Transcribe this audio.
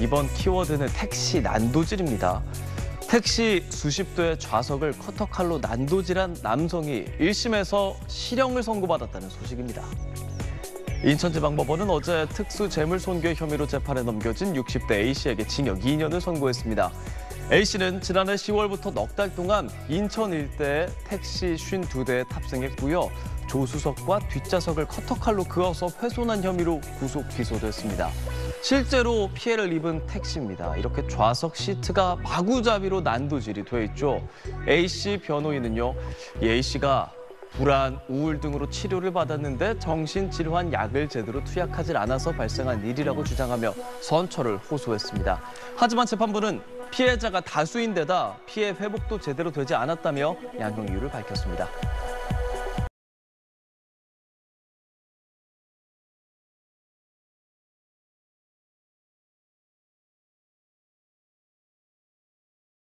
이번 키워드는 택시 난도질입니다. 택시 수십 대의 좌석을 커터칼로 난도질한 남성이 1심에서 실형을 선고받았다는 소식입니다. 인천지방법원은 어제 특수재물손괴 혐의로 재판에 넘겨진 60대 A씨에게 징역 2년을 선고했습니다. A씨는 지난해 10월부터 넉 달 동안 인천 일대에 택시 52대에 탑승했고요. 조수석과 뒷좌석을 커터칼로 그어서 훼손한 혐의로 구속 기소됐습니다. 실제로 피해를 입은 택시입니다. 이렇게 좌석 시트가 마구잡이로 난도질이 돼 있죠. A씨 변호인은요, A씨가 불안, 우울 등으로 치료를 받았는데 정신질환 약을 제대로 투약하지 않아서 발생한 일이라고 주장하며 선처를 호소했습니다. 하지만 재판부는 피해자가 다수인 데다 피해 회복도 제대로 되지 않았다며 양형 이유를 밝혔습니다.